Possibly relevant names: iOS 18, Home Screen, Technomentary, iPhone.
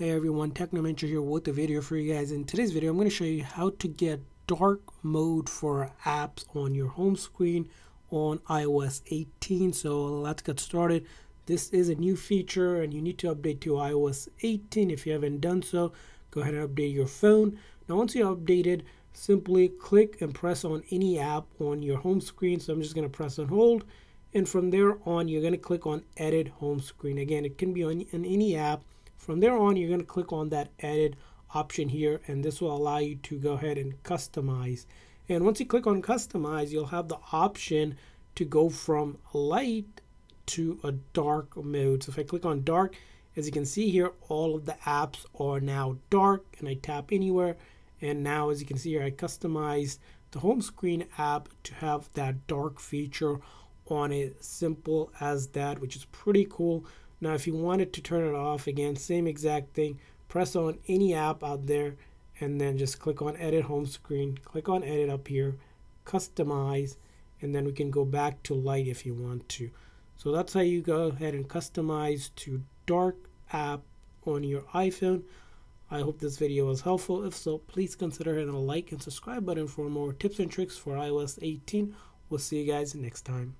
Hey everyone, Technomentary here with a video for you guys. In today's video, I'm going to show you how to get dark mode for apps on your home screen on iOS 18. So let's get started. This is a new feature and you need to update to iOS 18. If you haven't done so, go ahead and update your phone. Now once you updated, simply click and press on any app on your home screen. So I'm just going to press and hold. And from there on, you're going to click on edit home screen. Again, it can be on any app. From there on, you're going to click on that edit option here, and this will allow you to go ahead and customize. And once you click on customize, you'll have the option to go from light to a dark mode. So if I click on dark, as you can see here, all of the apps are now dark, and I tap anywhere. And now, as you can see here, I customized the home screen app to have that dark feature on it. Simple as that, which is pretty cool. Now, if you wanted to turn it off, again, same exact thing, press on any app out there and then just click on edit home screen, click on edit up here, customize, and then we can go back to light if you want to. So that's how you go ahead and customize to dark app on your iPhone. I hope this video was helpful. If so, please consider hitting the like and subscribe button for more tips and tricks for iOS 18. We'll see you guys next time.